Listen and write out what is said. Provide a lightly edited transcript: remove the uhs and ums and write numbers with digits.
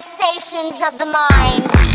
sensations of the mind.